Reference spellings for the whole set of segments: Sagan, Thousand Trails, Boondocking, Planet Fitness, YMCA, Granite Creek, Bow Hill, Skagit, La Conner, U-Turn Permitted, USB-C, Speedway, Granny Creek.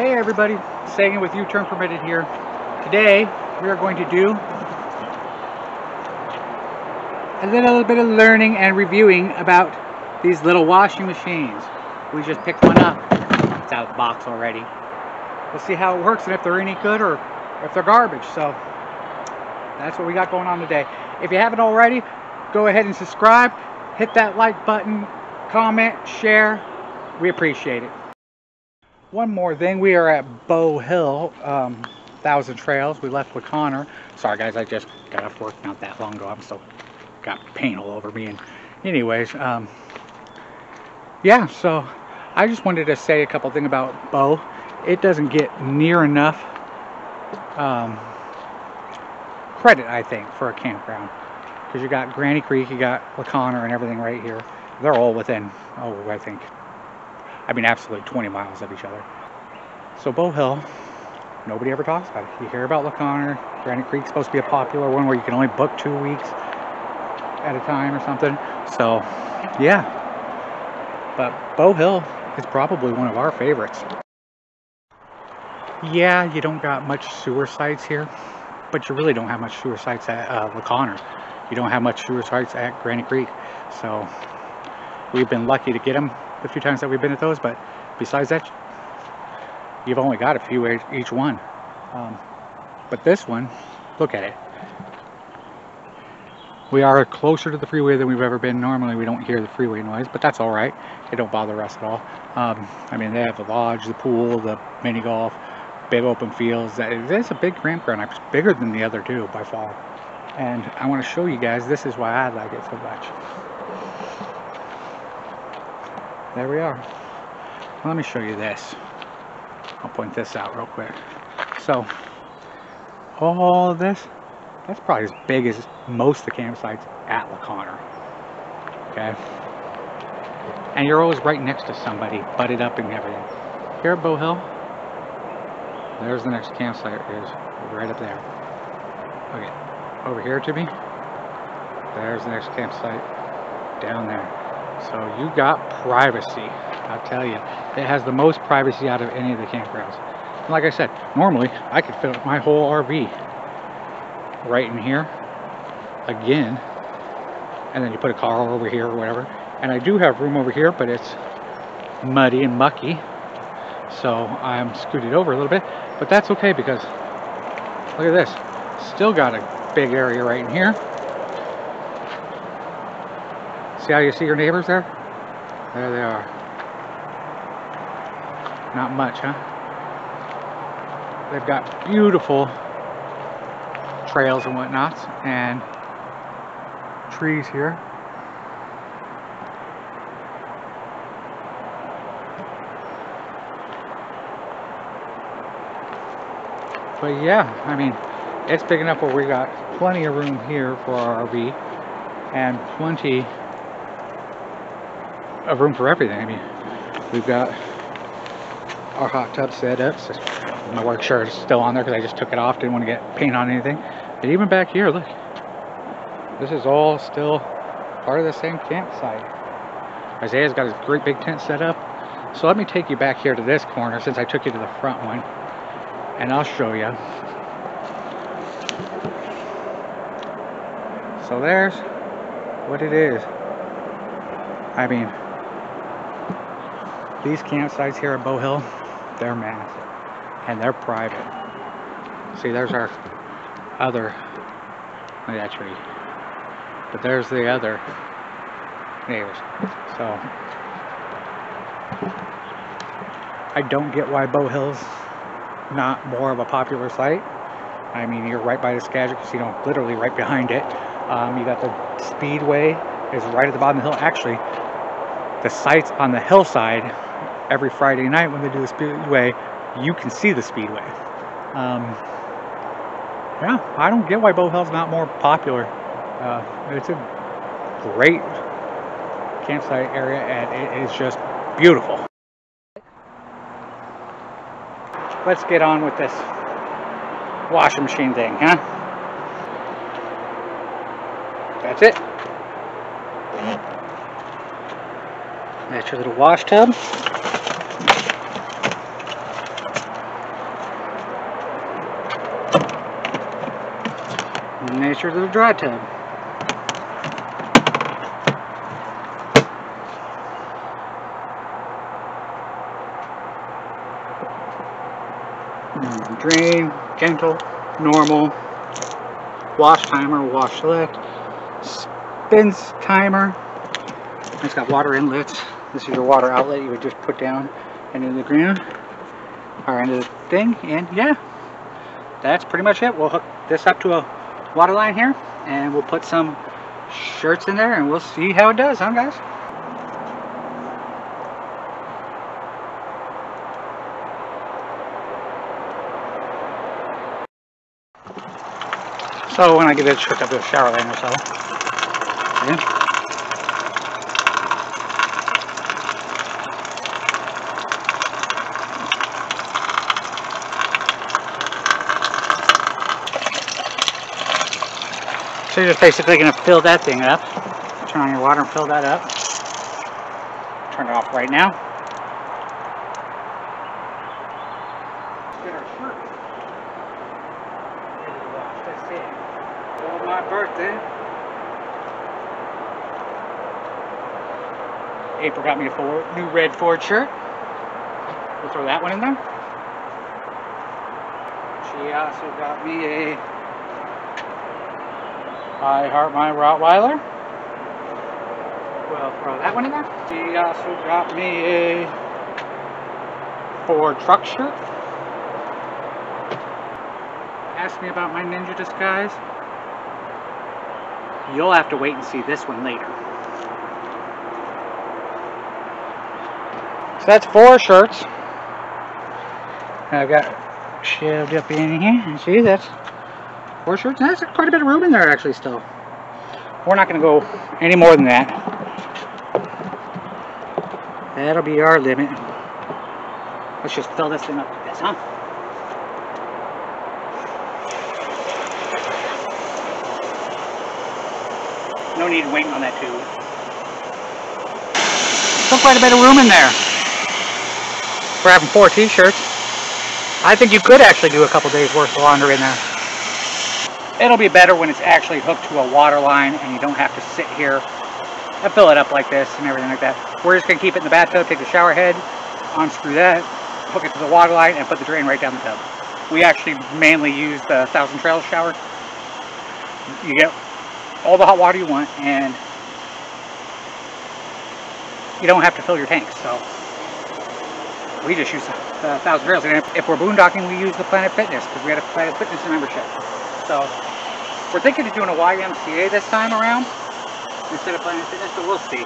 Hey everybody, Sagan with U-Turn Permitted here. Today we are going to do a little bit of learning and reviewing about these little washing machines. We just picked one up. It's out of the box already. We'll see how it works and if they're any good or if they're garbage. So that's what we got going on today. If you haven't already, go ahead and subscribe, hit that like button, comment, share. We appreciate it. One more thing, we are at Bow Hill, Thousand Trails. We left La Conner. Sorry guys, I just got off work not that long ago. I'm still got paint all over me. And anyways, yeah, so I just wanted to say a couple things about Bow. It doesn't get near enough credit, I think, for a campground. Because you got Granny Creek, you got La Conner and everything right here. They're all within, oh, I mean absolutely 20 miles of each other. So Bow Hill, nobody ever talks about it. You hear about La Conner, Granite Creek's supposed to be a popular one where you can only book 2 weeks at a time or something. So yeah, but Bow Hill is probably one of our favorites. Yeah, you don't got much sewer sites here, but you really don't have much sewer sites at La Conner. You don't have much sewer sites at Granite Creek. So we've been lucky to get them the few times that we've been at those, but besides that, you've only got a few each one. But this one, look at it. We are closer to the freeway than we've ever been. Normally we don't hear the freeway noise, but that's all right. It don't bother us at all. I mean, they have the lodge, the pool, the mini golf, big open fields. That is a big campground. It's bigger than the other two by far. And I want to show you guys, this is why I like it so much. There we are. Let me show you this. I'll point this out real quick. So all this, that's probably as big as most of the campsites at La Conner. Okay. And you're always right next to somebody, butted up and everything. Here at Bow Hill, there's the next campsite, is right up there. Okay. Over here to me, there's the next campsite down there. So you got privacy, I'll tell you. It has the most privacy out of any of the campgrounds. And like I said, normally I could fit up my whole RV right in here again, and then you put a car over here or whatever. And I do have room over here, but it's muddy and mucky, so I'm scooted over a little bit. But that's okay, because look at this, still got a big area right in here. See how you see your neighbors there? There they are. Not much, huh? They've got beautiful trails and whatnots and trees here. But yeah, I mean, it's big enough where we got plenty of room here for our RV and plenty of room for everything. I mean, we've got our hot tub set up. So my work shirt is still on there because I just took it off, didn't want to get paint on anything. But even back here, look, this is all still part of the same campsite. Isaiah's got his great big tent set up. So let me take you back here to this corner, since I took you to the front one, and I'll show you. So there's what it is. I mean, these campsites here at Bow Hill, they're massive and they're private. See, there's our other, look at that tree. But there's the other neighbors. So I don't get why Bow Hill's not more of a popular site. I mean, you're right by the Skagit Casino, literally right behind it. You got the Speedway is right at the bottom of the hill. Actually, the sites on the hillside, every Friday night when they do the Speedway, you can see the Speedway. Yeah, I don't get why Bow Hill's not more popular. It's a great campsite area and it is just beautiful. Let's get on with this washing machine thing, huh? That's it. That's your little wash tub. the nature of the dry tub. Drain, gentle, normal, wash timer, wash left, spins timer. It's got water inlets. This is your water outlet you would just put down into the ground or into the thing, and yeah, that's pretty much it. We'll hook this up to a water line here and we'll put some shirts in there and we'll see how it does, huh guys? So when I get it hooked up to a shower lane or so, okay. So you're just basically going to fill that thing up. Turn on your water and fill that up. Turn it off right now. Get our shirt. For my birthday, April got me a Ford, new red Ford shirt. We'll throw that one in there. She also got me a I Heart My Rottweiler. We'll throw that one in there. She also got me a Ford truck shirt. Asked me about my ninja disguise. You'll have to wait and see this one later. So that's four shirts. I've got shoved up in here. And see, that's four shirts. That's quite a bit of room in there actually still. We're not going to go any more than that. That'll be our limit. Let's just fill this thing up like this, huh? No need waiting on that tube. Still quite a bit of room in there. We're having four t-shirts. I think you could actually do a couple days worth of laundry in there. It'll be better when it's actually hooked to a water line and you don't have to sit here and fill it up like this and everything like that. We're just going to keep it in the bathtub, take the shower head, unscrew that, hook it to the water line, and put the drain right down the tub. We actually mainly use the Thousand Trails shower. You get all the hot water you want and you don't have to fill your tanks, so we just use the Thousand Trails. And if we're boondocking, we use the Planet Fitness because we had a Planet Fitness membership. So we're thinking of doing a YMCA this time around instead of Planet Fitness, but we'll see.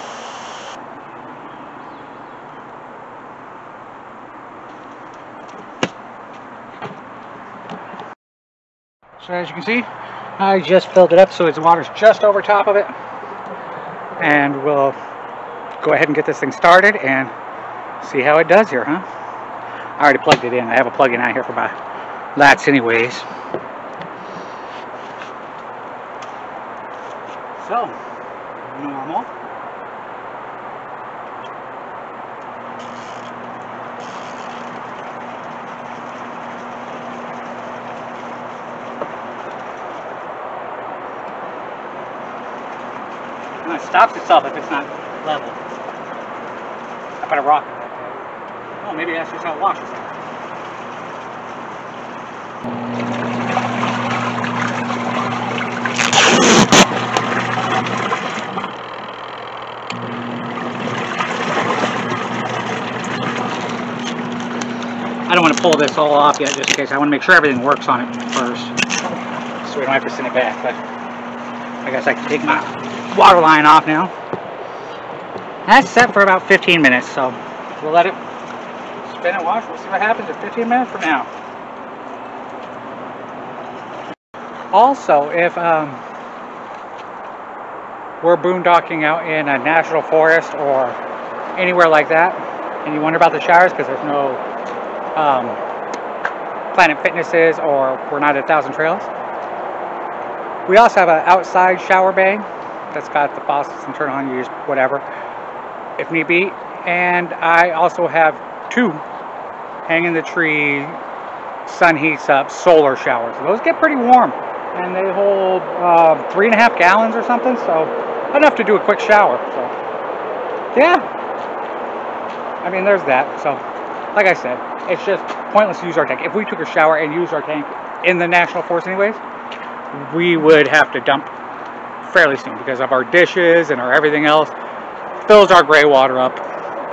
So as you can see, I just filled it up so the water's just over top of it, and we'll go ahead and get this thing started and see how it does here, huh? I already plugged it in. I have a plug-in out here for my lights anyways. So, normal. It stops itself if it's not level. I put a rock in that. Oh, maybe that's just how it washes. I don't want to pull this all off yet, just in case. I want to make sure everything works on it first, so we don't have to send it back. But I guess I can take my water line off now. That's set for about 15 minutes, so we'll let it spin and wash. We'll see what happens in 15 minutes from now. Also, if we're boondocking out in a national forest or anywhere like that, and you wonder about the showers because there's no Planet Fitnesses or we're not at Thousand Trails, we also have an outside shower bay that's got the faucets and turn on, you use whatever if need be. And I also have two hang in the tree, sun heats up, solar showers. Those get pretty warm. and they hold 3.5 gallons or something, so enough to do a quick shower. So yeah, I mean, there's that. So like I said, it's just pointless to use our tank. If we took a shower and used our tank in the national forest anyways, we would have to dump fairly soon because of our dishes and our everything else. Fills our gray water up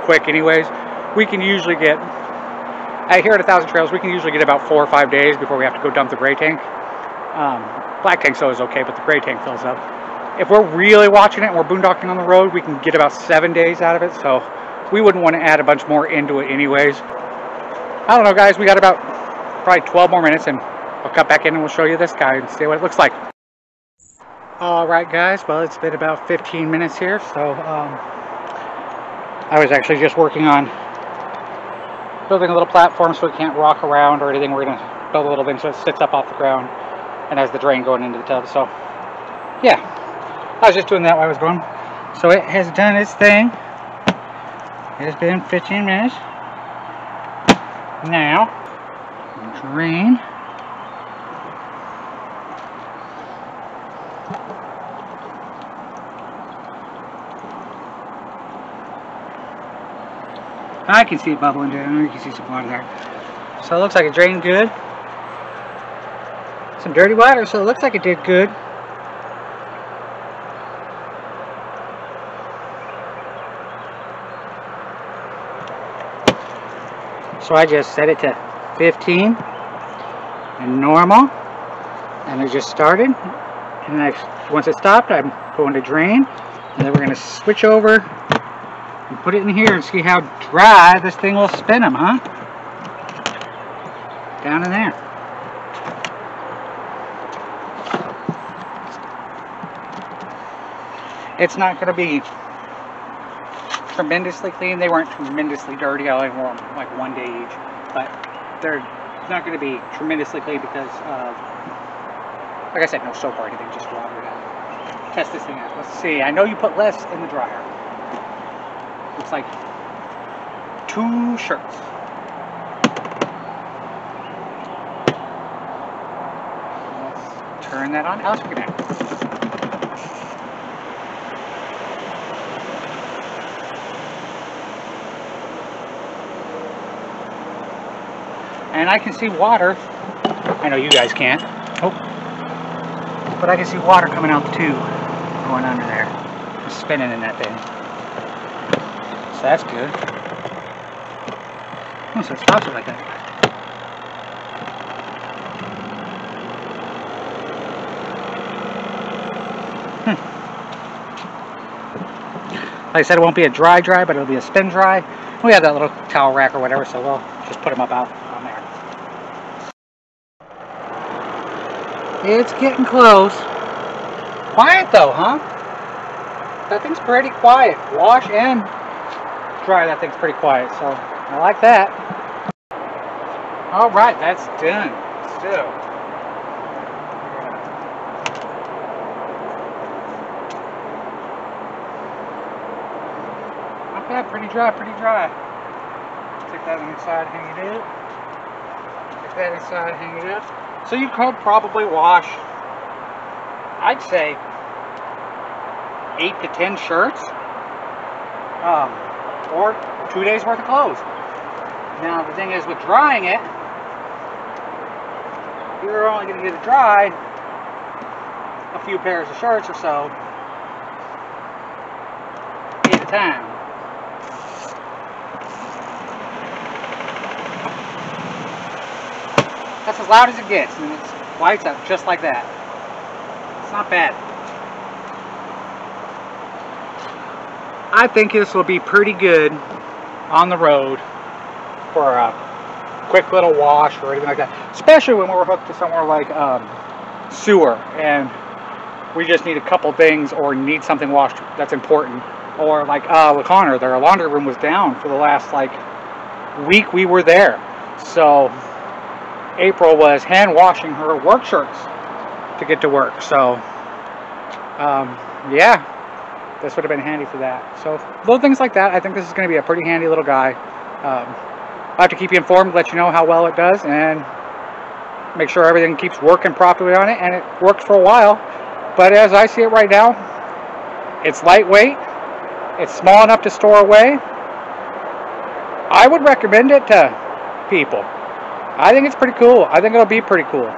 quick anyways. We can usually get, here at 1000 Trails, we can usually get about 4 or 5 days before we have to go dump the gray tank. Black tank so is okay, but the gray tank fills up. If we're really watching it and we're boondocking on the road, we can get about 7 days out of it, so we wouldn't want to add a bunch more into it anyways. I don't know, guys, we got about probably 12 more minutes and I'll cut back in and we'll show you this guy and see what it looks like. Alright guys, well, it's been about 15 minutes here, so I was actually just working on building a little platform so it can't rock around or anything. We're going to build a little thing so it sits up off the ground and has the drain going into the tub. So yeah, I was just doing that while I was going. So it has done its thing. It has been 15 minutes. Now, drain. I can see it bubbling down. You can see some water there. So it looks like it drained good. Some dirty water, so it looks like it did good. So I just set it to 15 and normal, and it just started. And then once it stopped, I'm going to drain, and then we're going to switch over and put it in here and see how dry this thing will spin them, huh? Down in there. It's not going to be tremendously clean. They weren't tremendously dirty. I only wore them like 1 day each, but they're not going to be tremendously clean because, like I said, no soap or anything, just water. Test this thing out. Let's see. I know you put less in the dryer. Looks like 2 shirts. Let's turn that on. How's it connected? And I can see water. I know you guys can't. Oh. But I can see water coming out the tube, going under there. It's spinning in that thing. So that's good. Oh, so it stops it like that. Like I said, it won't be a dry, but it'll be a spin dry. We have that little towel rack or whatever, so we'll just put them up out. It's getting close. Quiet though, huh? That thing's pretty quiet. Wash and dry, that thing's pretty quiet. So, I like that. Alright, that's done. Still. Not bad. Pretty dry, pretty dry. Take that inside, hang it up. Take that inside, hang it up. So you could probably wash, I'd say, 8 to 10 shirts, or 2 days worth of clothes. Now the thing is, with drying it, you're only going to get to dry a few pairs of shirts or so at a time. That's as loud as it gets, and it lights up just like that. It's not bad. I think this will be pretty good on the road for a quick little wash or anything like that. Especially when we're hooked to somewhere like sewer, and we just need a couple things or need something washed that's important. Or like La Conner, their laundry room was down for the last like week we were there. So April was hand washing her work shirts to get to work, so yeah, this would have been handy for that. So little things like that, I think this is going to be a pretty handy little guy. I'll have to keep you informed, let you know how well it does, and make sure everything keeps working properly on it, and it works for a while. But as I see it right now, it's lightweight, it's small enough to store away. I would recommend it to people. I think it's pretty cool. I think it'll be pretty cool.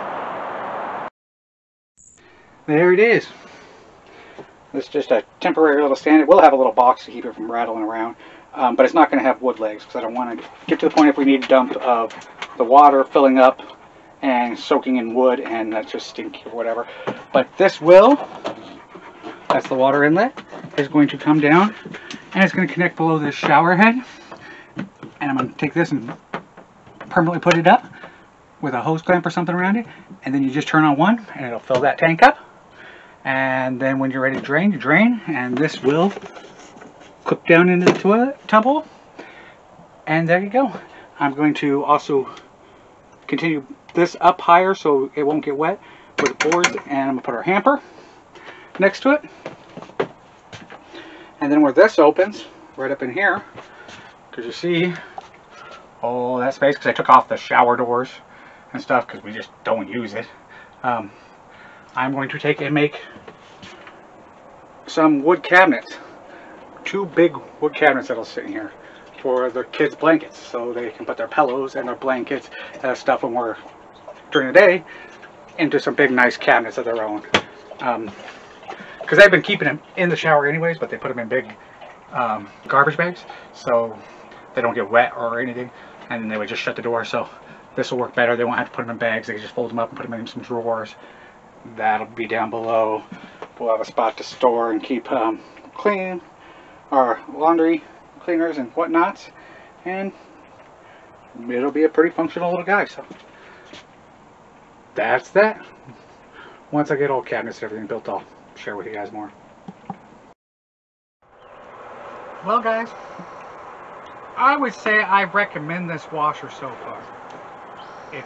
There it is. It's just a temporary little stand. It will have a little box to keep it from rattling around, but it's not going to have wood legs, because I don't want to get to the point if we need a dump of the water filling up and soaking in wood, and that's just stinky or whatever. But this will, that's the water inlet, is going to come down, and it's going to connect below this shower head. And I'm going to take this and permanently put it up with a hose clamp or something around it, and then you just turn on one and it'll fill that tank up. And then when you're ready to drain, you drain, and this will clip down into the tub hole, and there you go. I'm going to also continue this up higher so it won't get wet with boards, and I'm going to put our hamper next to it. And then where this opens, right up in here, because you see all that space, because I took off the shower doors and stuff because we just don't use it. I'm going to take and make some wood cabinets. Two big wood cabinets that'll sit in here for their kids' blankets, so they can put their pillows and their blankets and stuff when we're during the day into some big nice cabinets of their own. Because they've been keeping them in the shower anyways, but they put them in big garbage bags so they don't get wet or anything, and then they would just shut the door. So this will work better. They won't have to put them in bags. They can just fold them up and put them in some drawers. That'll be down below. We'll have a spot to store and keep clean our laundry cleaners and whatnots, and it'll be a pretty functional little guy. So that's that. Once I get all cabinets and everything built, I'll share with you guys more. Well guys, I would say I recommend this washer so far. It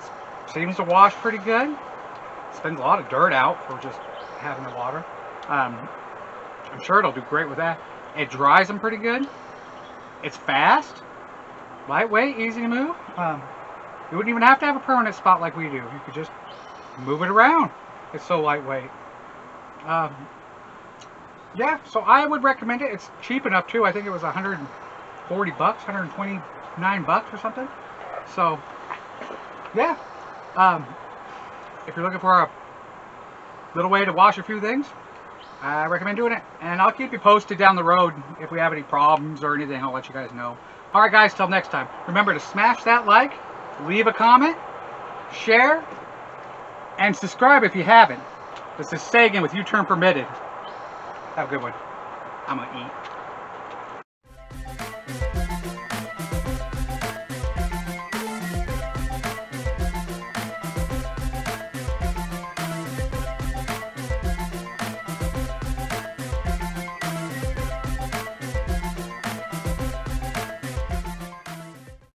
seems to wash pretty good. Spends a lot of dirt out for just having the water. I'm sure it'll do great with that. It dries them pretty good. It's fast, lightweight, easy to move. You wouldn't even have to have a permanent spot like we do. You could just move it around. It's so lightweight. Yeah, so I would recommend it. It's cheap enough too. I think it was 140 bucks, 129 bucks or something. So yeah, if you're looking for a little way to wash a few things, I recommend doing it. And I'll keep you posted down the road if we have any problems or anything. I'll let you guys know. Alright guys, till next time. Remember to smash that like, leave a comment, share, and subscribe if you haven't. This is Sagan with U-Turn Permitted. Have a good one. I'm gonna eat.